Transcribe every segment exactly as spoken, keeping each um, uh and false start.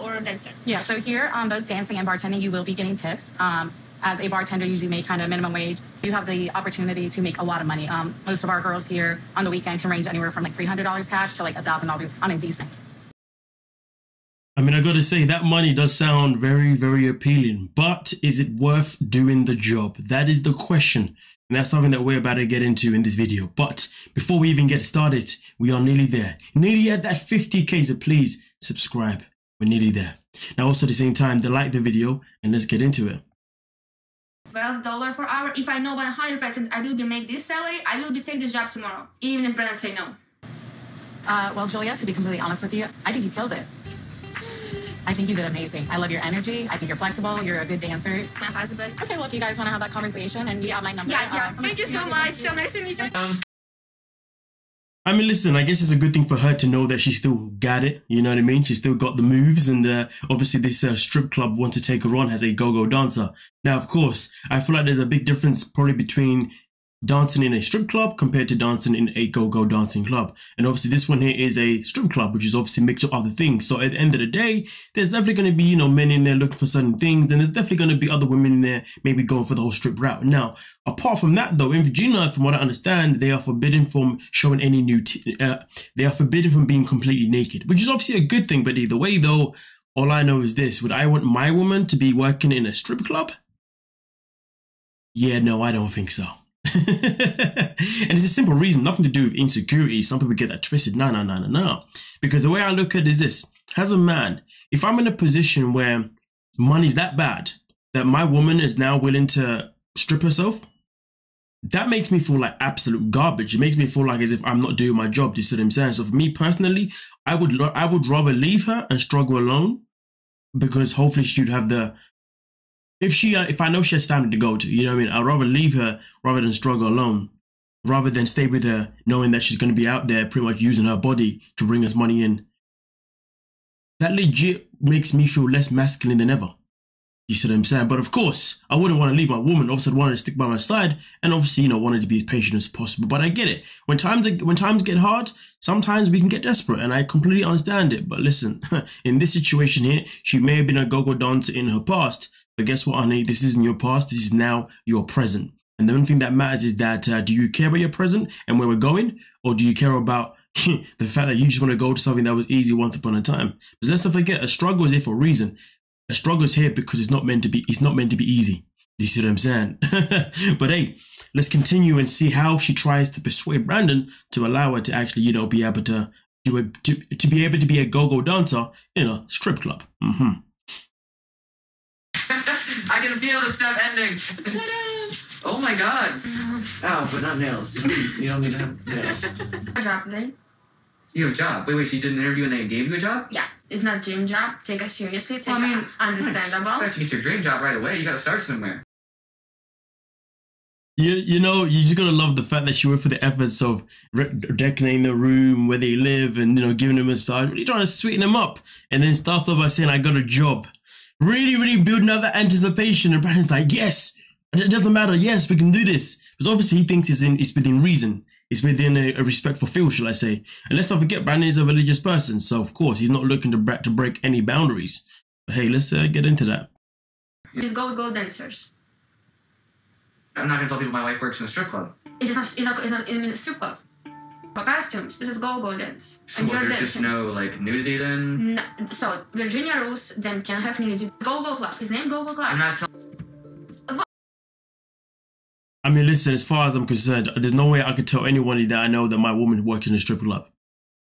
or dancer? Yeah, so here on both dancing and bartending, you will be getting tips. Um, as a bartender, you usually make kind of minimum wage. You have the opportunity to make a lot of money. Um, most of our girls here on the weekend can range anywhere from like three hundred dollars cash to like one thousand dollars on a decent. I mean, I got to say that money does sound very, very appealing, but is it worth doing the job? That is the question. And that's something that we're about to get into in this video. But before we even get started, we are nearly there. Nearly at that fifty K, so please subscribe. We're nearly there. Now, also at the same time, to like the video and let's get into it. twelve dollars per hour. If I know one hundred percent I will be make this salary, I will be take this job tomorrow, even if Brandon say no. Uh, well, Julia, to be completely honest with you, I think you killed it. I think you did amazing. I love your energy. I think you're flexible. You're a good dancer. My husband. Okay, well, if you guys want to have that conversation and you have my number. Yeah, yeah. Uh, Thank you so much. So nice to meet you. Um, I mean, listen, I guess it's a good thing for her to know that she still got it. You know what I mean? She still got the moves. And uh, obviously this uh, strip club want to take her on as a go-go dancer. Now, of course, I feel like there's a big difference probably between dancing in a strip club compared to dancing in a go-go dancing club. And obviously this one here is a strip club, which is obviously a mixture of other things. So at the end of the day, there's definitely going to be, you know, men in there looking for certain things, and there's definitely going to be other women in there maybe going for the whole strip route. Now, apart from that though, in Virginia, from what I understand, they are forbidden from showing any new t uh, they are forbidden from being completely naked, which is obviously a good thing. But either way though, all I know is this: would I want my woman to be working in a strip club? Yeah, no, I don't think so. And it's a simple reason, nothing to do with insecurity. Some people get that twisted. No, no, no, no, no. Because the way I look at it is this: as a man, if I'm in a position where money's that bad that my woman is now willing to strip herself, that makes me feel like absolute garbage. It makes me feel like as if I'm not doing my job. Do you see what I'm saying? So for me personally, I would I would rather leave her and struggle alone, because hopefully she'd have the. If she, uh, if I know she has family to go to, you know what I mean? I'd rather leave her rather than struggle alone, rather than stay with her knowing that she's going to be out there pretty much using her body to bring us money in. That legit makes me feel less masculine than ever. You see what I'm saying? But of course, I wouldn't want to leave my woman. Obviously, I'd want her to stick by my side, and obviously, you know, wanted to be as patient as possible. But I get it. When times are, when times get hard, sometimes we can get desperate, and I completely understand it. But listen, in this situation here, she may have been a go-go dancer in her past. But guess what, honey? This isn't your past. This is now your present. And the only thing that matters is that uh, do you care about your present and where we're going? Or do you care about the fact that you just want to go to something that was easy once upon a time? Because let's not forget, a struggle is here for a reason. A struggle is here because it's not meant to be, it's not meant to be easy. You see what I'm saying? But hey, let's continue and see how she tries to persuade Brandon to allow her to actually, you know, be able to, to, to, to be able to be a go-go dancer in a strip club. Mm-hmm. I can feel the step ending. Oh my god. Oh, but not nails. You don't need to have nails. A job then. You have a job. Wait, wait, she did an interview and they gave you a job? Yeah. It's not a dream job. Take us seriously. Take well, I mean, understandable. You have to get your dream job right away. You got to start somewhere. You, you know, you just got to love the fact that she went for the efforts of decorating the room where they live and, you know, giving them a massage. Really trying to sweeten them up. And then starts off by saying, I got a job. Really, really building up that anticipation. And Brandon's like, yes, it doesn't matter. Yes, we can do this. Because obviously he thinks it's, in, it's within reason. It's within a, a respectful field, shall I say. And let's not forget, Brandon is a religious person. So, of course, he's not looking to, break, to break any boundaries. But hey, let's uh, get into that. These go-go dancers. I'm not going to tell people my wife works in a strip club. It's not, it's not, it's not in a strip club. For costumes, it's just go-go dance. So and well, there's dancing. Just no, like, nudity then? No. So, Virginia rules then can have nudity. Go-go club. His name go-go club. I'm not telling. I mean, listen, as far as I'm concerned, there's no way I could tell anyone that I know that my woman works in a strip club.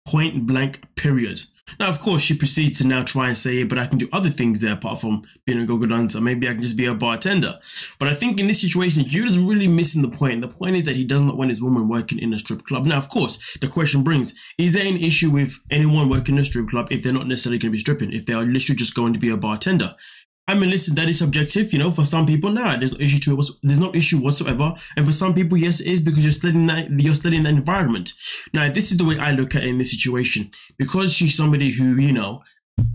Point blank, period. Now, of course, she proceeds to now try and say, yeah, but I can do other things there apart from being a go-go dancer. Maybe I can just be a bartender. But I think in this situation, Judas is really missing the point. The point is that he does not want his woman working in a strip club. Now, of course, the question brings, is there an issue with anyone working in a strip club if they're not necessarily going to be stripping, if they are literally just going to be a bartender? I mean, listen, that is subjective, you know, for some people, nah, there's no issue to it, there's no issue whatsoever. And for some people, yes, it is, because you're still in that, you're still in that environment. Now, this is the way I look at it in this situation, because she's somebody who, you know,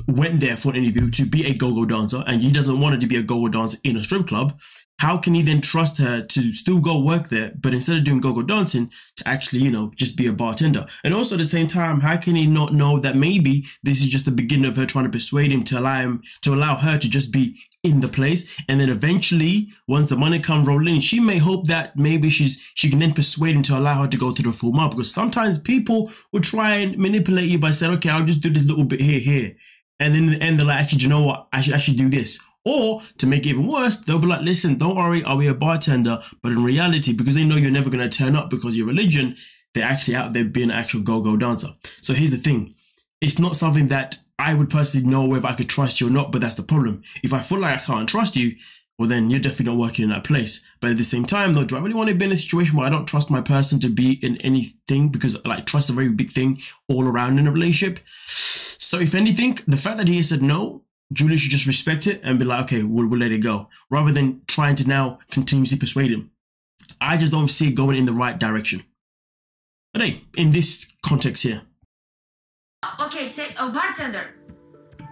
went there for an interview to be a go-go dancer, and he doesn't want her to be a go-go dancer in a strip club. how can he then trust her to still go work there, but instead of doing go-go dancing, to actually, you know, just be a bartender? And also at the same time, how can he not know that maybe this is just the beginning of her trying to persuade him to allow him, to allow her to just be in the place? And then eventually, once the money come rolling, she may hope that maybe she's she can then persuade him to allow her to go through the full mile. Because sometimes people will try and manipulate you by saying, okay, I'll just do this little bit here, here. And then in the end, they're like, actually, you know what? I should actually do this. Or to make it even worse, they'll be like, listen, don't worry, I'll be a bartender. But in reality, because they know you're never going to turn up because of your religion, they're actually out there being an actual go-go dancer. So here's the thing. It's not something that I would personally know whether I could trust you or not, but that's the problem. If I feel like I can't trust you, well, then you're definitely not working in that place. But at the same time, though, do I really want to be in a situation where I don't trust my person to be in anything? Because, like, trust is a very big thing all around in a relationship. So if anything, the fact that he said no, Julia should just respect it and be like, okay, we'll, we'll let it go, rather than trying to now continuously persuade him. I just don't see it going in the right direction. But hey, in this context here. Okay, take a bartender.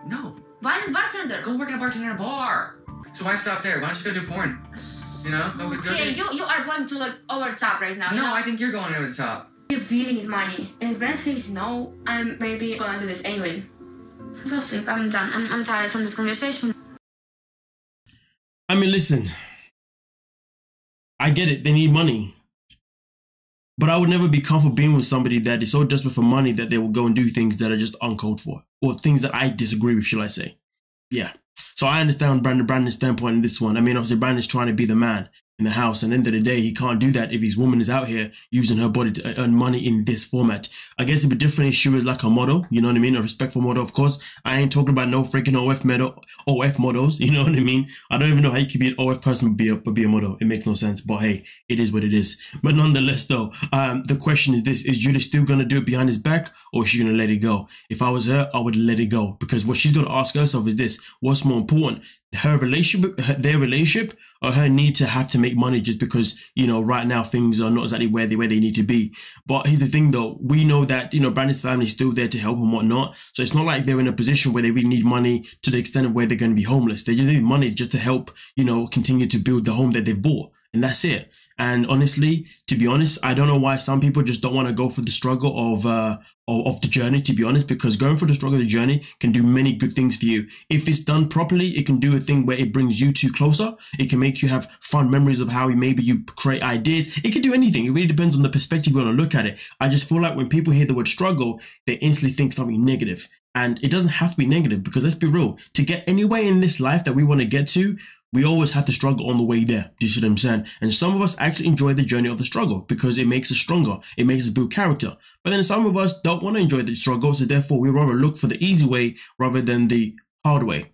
No. Why a bartender? Go work at a bartender at a bar. So why stop there? Why don't you go do porn? You know? Go, okay, go you, you are going to like over the top right now. No, you know? I think you're going over the top. You're feeling it, money. And if Ben says no, I'm maybe going to do this anyway. Go sleep. I'm done. I'm, I'm tired from this conversation. I mean, listen. I get it. They need money. But I would never be comfortable being with somebody that is so desperate for money that they will go and do things that are just uncalled for, or things that I disagree with, shall I say. Yeah. So I understand Brandon, Brandon's standpoint in this one. I mean, obviously, Brandon's trying to be the man in the house. And at the end of the day, he can't do that if his woman is out here using her body to earn money in this format. I guess it'd be different if she was like a model, you know what I mean? A respectful model, of course. I ain't talking about no freaking O F, model, O F models, you know what I mean? I don't even know how you could be an O F person but be a, but be a model. It makes no sense, but hey, it is what it is. But nonetheless, though, um, the question is this. Is Julia still going to do it behind his back, or is she going to let it go? If I was her, I would let it go, because what she's going to ask herself is this. What's more important? Her relationship, her, their relationship, or her need to have to make money just because, you know, right now things are not exactly where they where they need to be. But here's the thing, though. We know that, you know, Brandon's family is still there to help and whatnot. So it's not like they're in a position where they really need money to the extent of where they're going to be homeless. They just need money just to help, you know, continue to build the home that they've bought. And that's it. And honestly, to be honest, I don't know why some people just don't want to go for the struggle of uh, of, of the journey, to be honest, because going for the struggle of the journey can do many good things for you. If it's done properly, it can do a thing where it brings you two closer. It can make you have fun memories of how maybe you create ideas. It can do anything. It really depends on the perspective you want to look at it. I just feel like when people hear the word struggle, they instantly think something negative. And it doesn't have to be negative, because let's be real. To get anywhere in this life that we want to get to, we always have to struggle on the way there. Do you see what I'm saying? And some of us actually enjoy the journey of the struggle because it makes us stronger. It makes us build character. But then some of us don't want to enjoy the struggle. So therefore, we rather look for the easy way rather than the hard way.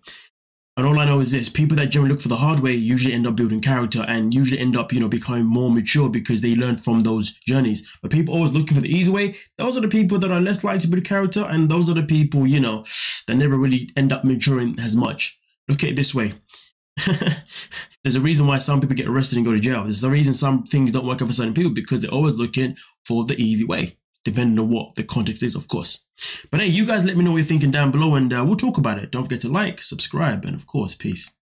And all I know is this, people that generally look for the hard way usually end up building character and usually end up, you know, becoming more mature because they learn from those journeys. But people always looking for the easy way, those are the people that are less likely to build character. And those are the people, you know, that never really end up maturing as much. Look at it this way. There's a reason why some people get arrested and go to jail. There's a reason some things don't work out for certain people, because they're always looking for the easy way, depending on what the context is, of course. But hey, you guys let me know what you're thinking down below, and uh, we'll talk about it. Don't forget to like, subscribe, and of course, peace.